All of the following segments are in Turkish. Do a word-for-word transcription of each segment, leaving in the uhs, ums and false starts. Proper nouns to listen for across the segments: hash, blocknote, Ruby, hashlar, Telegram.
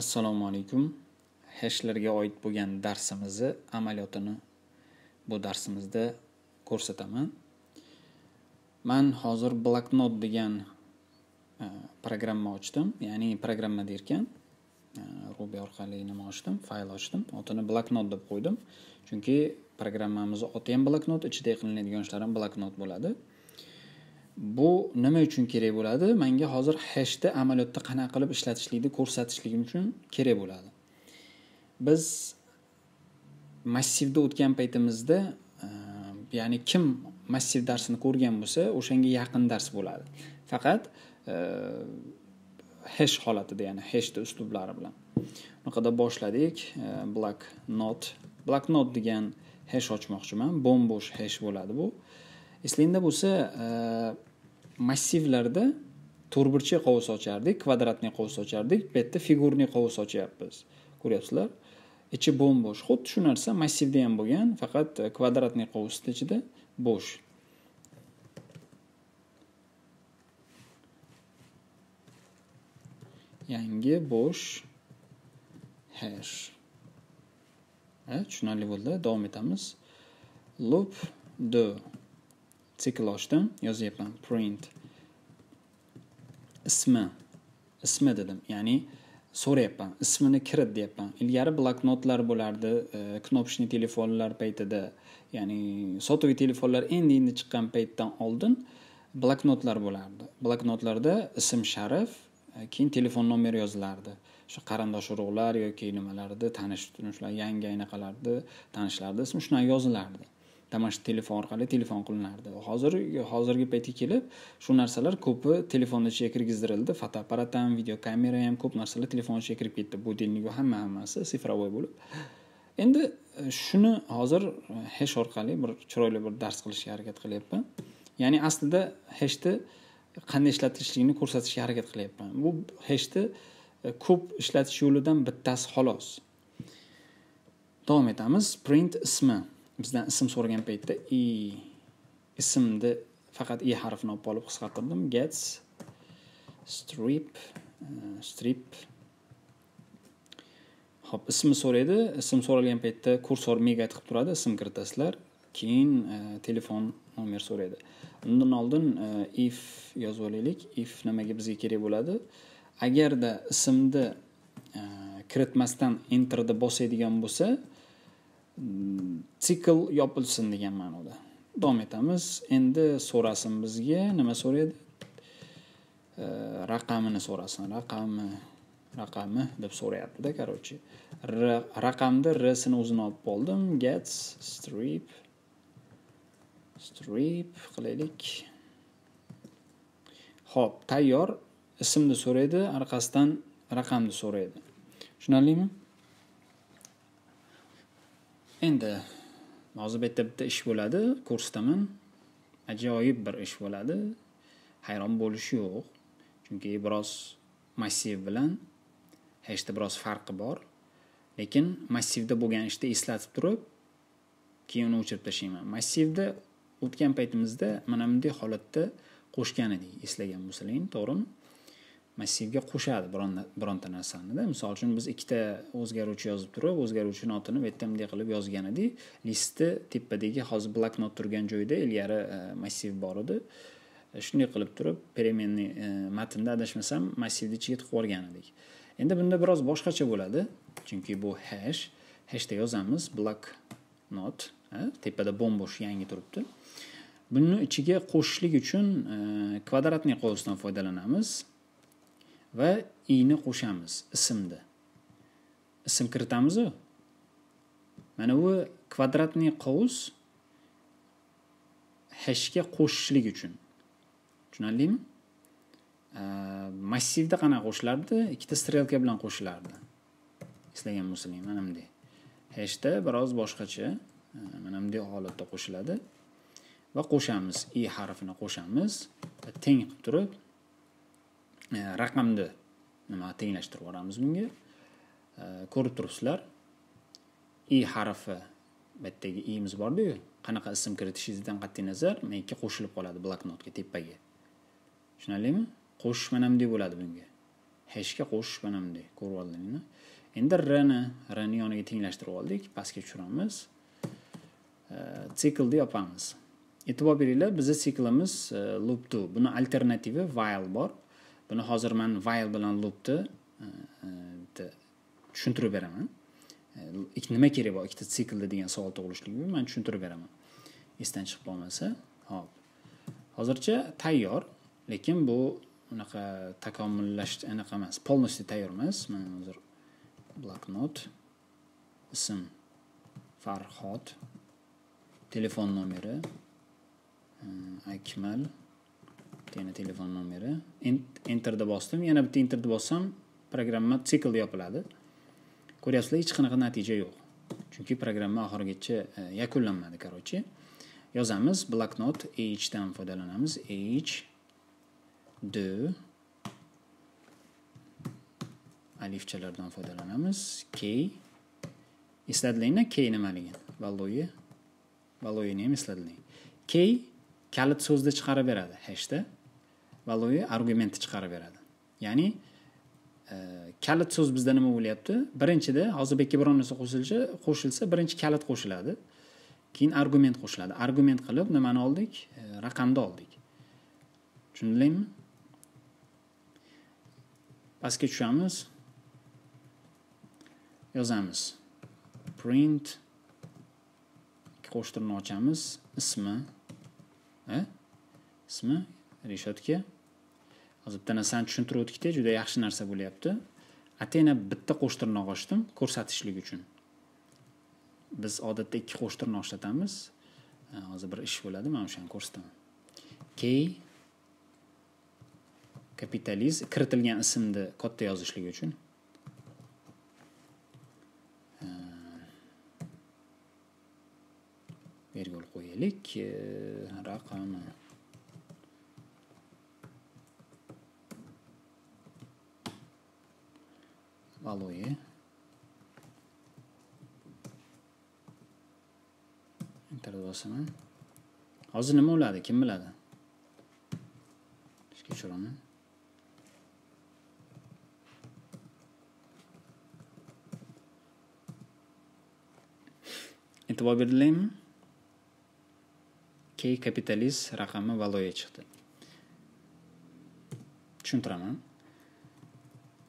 Assalomu alaykum. Hashlarga oid bo'lgan darsimizni amaliyotini bu darsimizda ko'rsataman. Men hozir bloknot degan programma ochdim, ya'ni programma derkan Ruby orqali nima ochdim, fayl ochdim. Otini bloknot deb qo'ydim. Chunki programmamizning oti ham bloknot, ichida qilinadigan ishlar ham bloknot bo'ladi. Bu nima uchun kerak bo'ladi? Menga hozir hashni amaliyotda qanaqa qilib ishlatishlikni ko'rsatishligim uchun kerak bo'ladi. Biz massivda o'tgan paytimizda, ya'ni kim massiv darsini ko'rgan bo'lsa, o'shanga yaqin dars bo'ladi. Faqat hash holatida, ya'ni hashning uslublari bilan. Bunaqada boshladik. Bloknot, bloknot degan hash ochmoqchiman. Bo'mbo'sh hash bo'ladi bu. Eslingda bo'lsa, massivlarda to'rtburchak qavs ochardik, kvadratni qavs ochardik, bu yerda figurni qavs ochyapmiz. Ko'ryapsizlar? Ichi bo'mbo'sh. Xuddi shu narsa massivda ham bo'lgan, faqat kvadratni qavsning ichida bo'sh. Yangi bo'sh hash. Ha, tushunarli bo'ldi. Davom etamiz. Loop do Cikl açtım, yazıyorum print ismi, ismi dedim. Yani soru yapam, ismini kirit deyapman. İlgari bloknotlar bo'lardi, e, knopshni telefonlar paytida, yani sotuvi telefonlar endi-endi chiqqan paytdan oldin bloknotlar bo'lardi. Bloknotlarda ism sharif, keyin telefon nomeri yozilardi. Shu qarindosh urug'lar yoki nimalarda tanish tunishlar, yangi aynaqalarda tanishlarda ism shunday yozilardi. Tamash telefon orqali telefon qilinardi. Hozir hozirgi paytga kelib, shu narsalar ko'pi telefonni ichiga kirgizdirildi. Fotoapparat ham, video kamera ham ko'p narsalar telefonni ichiga kirib ketdi. Bu dinning hamma hammasi sifrovoy bo'lib. Endi shuni hozir hash orqali bir chiroyli bir dars qilishga harakat qilyapman. Ya'ni aslida hashni qanday ishlatilishligini ko'rsatishga harakat qilyapman. Bu hashni ko'p ishlatish yo'lidan bittasi xolos. Davom etamiz. Print ismi. Bizdan ism so'ragan paytda i ismni faqat i harfini olib qisqartirdim. Gets strip uh, strip hop ismni so'raydi. Ism so'ralgan paytda kursor mega tiqib turadi, ism kiritasizlar. Keyin uh, telefon nomer so'raydi. Undan oldin uh, if yozib olaylik. If nimaga bizga kerak bo'ladi? Agarda ismni uh, kiritmasdan enter da bosadigan bo'lsa, cikl yopilsin degan ma'noda. Davom etamiz. Endi so'rasin bizga, nima so'raydi? E, raqamini so'rasin. Raqami, raqami deb so'rayapti-da, qarochi. Raqamni r sini o'zini olib oldim. Gets strip strip qilaylik. Xo'p, tayyor. Ismni so'raydi, orqasidan raqamni so'raydi. Tushunarlimi? Endi hozir bu yerda bitta ish bo'ladi, ko'rsataman. Ajoyib bir ish bo'ladi. Hayron bo'lish yo'q. Chunki biroz massiv bilan hashda biroz farqi bor. Lekin massivda bo'lgan ishni eslatib turib, keyin uni o'chirib tashlayman. Massivda o'tgan paytimizda mana bunday holatda qo'shgan edik, eslagan bo'lsalaring, to'g'rimi? Massivga qo'shadi bironta narsani-da. Misol uchun biz ikkita o'zgaruvchi yozib turib, o'zgaruvchining otini bu yerda bunday qilib yozgan edik. Listni tepadagi hozir bloknot turgan joyda ilgari massiv bor edi. Shunday qilib turib, peremenni matnda adashmasam massivni ichiga tiqib olgan edik. Endi bunda biroz boshqacha bo'ladi, chunki bu hash, hashda yozamiz bloknot, tepada bo'mbo'sh yangi turibdi. Buni ichiga qo'shishlik uchun kvadratni qavsdan foydalanamiz va i'ni qo'shamiz ismda. Ism kiritamiz u. Mana bu kvadratni qavs hashga qo'shishlik uchun. Tushunarlimi? Massivda qana qo'shilardi? Ikkita strelka bilan qo'shilardi. Eslagan bo'lsalaring, mana bunday. Hashda biroz boshqacha, mana bunday holatda qo'shiladi va qo'shamiz, i harfini qo'shamiz va teng qilib turib raqamni nima tenglashtirib olamiz bunga. Ko'rib turibsizlar. I harfi, bu yerdagi i'imiz bor-ku. Qanaqa ism kiritishingizdan qat'iy nazar, menga qo'shilib qoladi bloknotga, tepaga. Tushunarlimi? Qo'shish mana bunday bo'ladi bunga. hashga qo'shish banamday ko'rib oldingizmi? Endi r ni r ni yoniga tenglashtirib oldik, pastga tushiramiz. Siklni yopamiz. E'tibor beringlar, bizning siklimiz loop two. Buni alternativi while bor. Buni hozir men while bilan loopni tushuntirib beraman. Nima kerak bor ikkita siklda degan savol tug'ilishligini men tushuntirib beraman. Esdan chiqib qolmasa. Hop. Hozircha tayyor, lekin bu unaqa takomillasht anaqa emas, polностью tayyor emas. Men hozir bloknot, ism Farhod, telefon nomeri Akmal, yana telefon nomeri. Enterda bosdim, yana bitta enterda bossam programma sikl yopiladi. Ko'ryapsizlar, hech qanaqa natija yo'q. Chunki programma oxirigacha yakunlanmadi, qarochi. Yozamiz bloknot h dan foydalanamiz. H de alifchalardan foydalanamiz. K esladinglar, K nimaligini. Value value ni ham esladinglar. K kalit so'zda chiqarib beradi, hashda. Value argumentni chiqarib beradi. Ya'ni kalit so'z bizda nima bo'lyapti? Birinchida hozirbekka biron narsa qo'shilsa, qo'shilsa, birinchi kalit qo'shiladi. Keyin argument qo'shiladi. Argument qilib nimani oldik? Raqamni oldik. Tushundingizmi? Pastga tushamiz. Yozamiz. Print qo'shtirni ochamiz. Ismi. Ha? Ismi Rishotga. Hozir bitta narsani tushuntirib o'tdik-da, juda yaxshi narsa bo'lyapti. Atena bitta qo'shtirnoq ochdim ko'rsatishlik uchun. Biz odatda ikki qo'shtirnoq ishlatamiz. Hozir bir ish bo'ladi, men o'shani ko'rsataman. K kapitaliz kiritilgan ismni katta yozishlik uchun vergul qo'yaylik, raqami value enter bosaman. Hozir nima bo'ladi, kim biladi? Kechiraman. E'tibor berdilaringmi? K kapitaliz raqami value chiqdi. Tushuntiraman.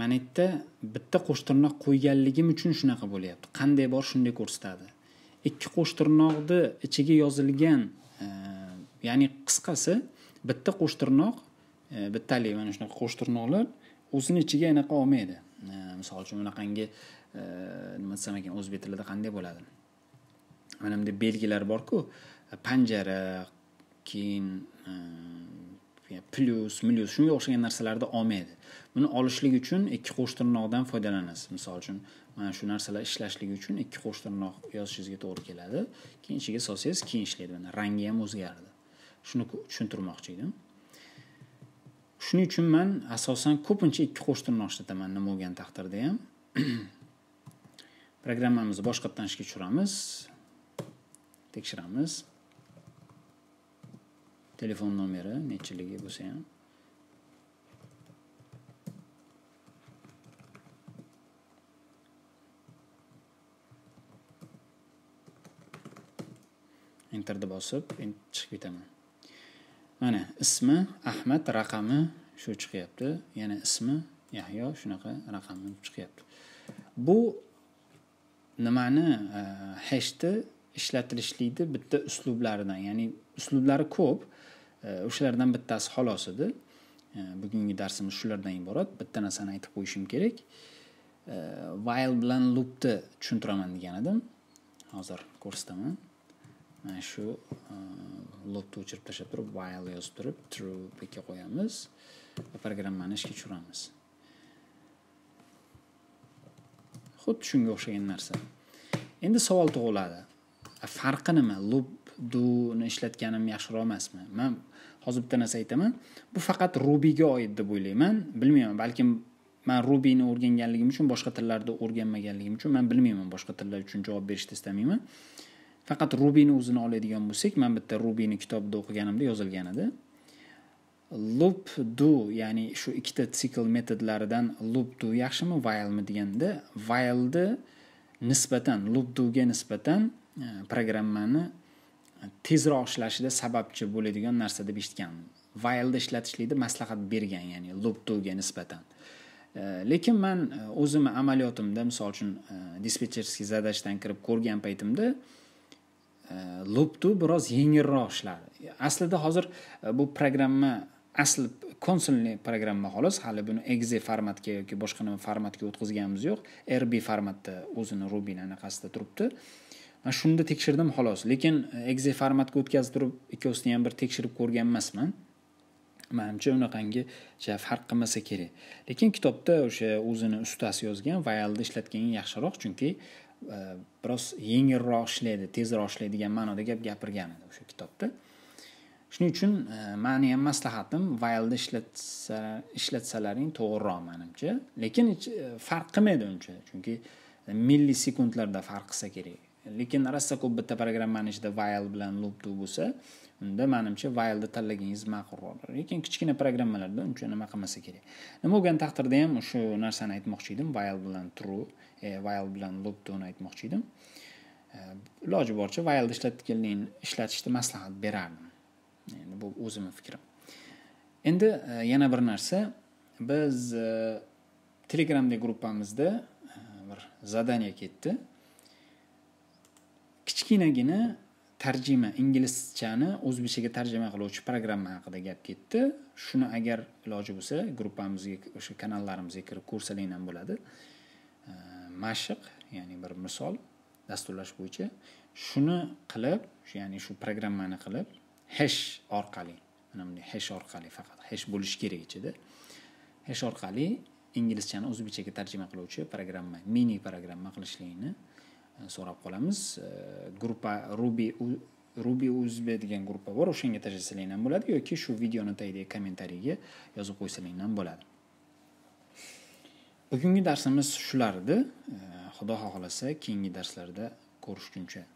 Mana bu yerda bitta qo'shtirnoq qo'yganligim uchun shunaqa bo'lyapti. Qanday bor shunday ko'rsatadi. Ikki qo'shtirnoqni ichiga yozilgan, ya'ni qisqasi bitta qo'shtirnoq, bittalik mana shunaqa qo'shtirnoqlar o'zini ichiga anaqa olmaydi. Misol uchun bunaqangi nima desam ekan, o'zbek tilida qanday bo'ladi? Mana bunda belgilar bor-ku, panjara, keyin plus, minus shunga o'xshagan narsalarni olmaydi. Buni olishlik uchun ikki qo'shtirnoqdan foydalanasiz. Misol uchun, mana shu narsalar ishlashligi uchun ikki qo'shtirnoq yozishingizga to'g'ri keladi. Keyin ichiga solsangiz, keyin ishlaydi. Mana rangi ham o'zgardi. Shuni tushuntirmoqchi edim. Shuning uchun men asosan ko'pincha ikki qo'shtirnoq ishlataman, nima bo'lgan taqdirda ham. Programmamizni boshqatdan ishga tushiramiz. Tekshiramiz. Telefon nomeri nechiligi bo'lsa ham. Enterni bosib, endi chiqib ketaman. Mana ismi Ahmad, raqami shu chiqyapti. Yana ismi Yahyo, shunaqa raqami chiqyapti. Bu nimani hashni ishlatilishlikni bitta uslublaridan, ya'ni uslublari ko'p, o'shalardan bittasi xolos edi. Bugungi darsimiz shulardan iborat. Bitta narsani aytib qo'yishim kerak. While bilan loopni tushuntiraman degan edim. Hozir ko'rsataman. Mana shu loopni o'chirib tashlab turib, while yozib turib, true bekka qo'yamiz va programmani ishga tushiramiz. Xuddi shunga o'xshagan narsa. Endi savol tug'iladi. Farqi nima? Loop do ni ishlatganim yaxshiroq emasmi? Men hozir bitta narsa aytaman. Bu faqat Ruby ga oid deb o'ylayman. Bilmayman, balkim men Ruby ni o'rganganligim uchun, boshqa tillarda o'rganmaganligim uchun men bilmayman, boshqa tillar uchun javob berishni istamayman. Faqat Ruby ni o'zini oladigan bo'lsak, men bitta Ruby ni kitobda o'qiganimda yozilgan edi. loop-do, yani şu ikkita sikl metodlaridan loop-do yaxshimi, while-mi deganda, while-ni nisbatan, loop-do'ga nisbatan programmani tezroq ishlashida sababchi bo'ladigan narsa deb eshitgandim. While-da ishlatishlikni maslahat bergan, ya'ni loop-do'ga nisbatan. Lekin men o'zimni amaliyotimda, misol uchun, dispetcherskiy zadashdan kirib ko'rgan paytimda loop-do biroz yengilroq ishladi. Aslida hozir bu programma asl konsolli programma xolos, hali buni exe formatga yoki boshqa nima formatga o'tkazganimiz yo'q. R B formatda o'zini Rubin anaqasida turibdi. Men shunda tekshirdim xolos, lekin exe formatga o'tkazib turib ikkovsini ham bir tekshirib ko'rgan emasman. Menimcha unaqangi jaf farq qilmasa kerak. Lekin kitobda o'sha o'zini ustasi yozgan while-ni ishlatganing yaxshiroq, chunki biroz yengilroq ishlaydi, tezroq ishlaydigan ma'noda gap gapirgan edi o'sha kitobda. Shuning uchun meni ham maslahatim while-ni ishlatsa ishlatsalaring to'g'riroq menimcha. Lekin farq qilmaydi uncha, chunki millisekundlarda farq qilsa kerak. Lekin rasa ko'p bitta programmani ichida while bilan loop-do bo'lsa, unda menimcha while-ni tanlaganingiz ma'qulroq. Lekin kichkina programmalarda uncha nima qilmasa kerak. Nima bo'lgan taqdirda ham o'sha narsani aytmoqchi edim, while bilan true, while bilan loop-do'ni aytmoqchi edim. Iloji boricha while-ni ishlatganligini ishlatishni maslahat berardim. Endi bu o'zimning fikrim. Endi yana bir narsa, biz Telegramdagi gruppamizda bir zadaniya ketdi. Kichkinagina tarjima, inglizchani o'zbekchaga tarjima qiluvchi programma haqida gap ketdi. Shuni agar iloji bo'lsa, gruppamizga, o'sha kanallarimizga kirib ko'rsalar ham bo'ladi. Mashq, ya'ni bir misol dasturlash bo'yicha shuni qilib, ya'ni shu programmani qilib hash orqali, mana bunday hash orqali, faqat hash bo'lish kerak ichida. Hash orqali inglizchani o'zbekchaga tarjima qiluvchi programma, mini programma qilishlikni so'rab qolamiz. Gruppa Ruby Ruby Uzbek degan gruppa bor, o'shanga tashlasangiz ham bo'ladi yoki shu videoning tagiga kommentariyaga yozib qo'ysangiz ham bo'ladi. Bugungi darsimiz shular edi. Xudo xohlasa, keyingi darslarda ko'rishguncha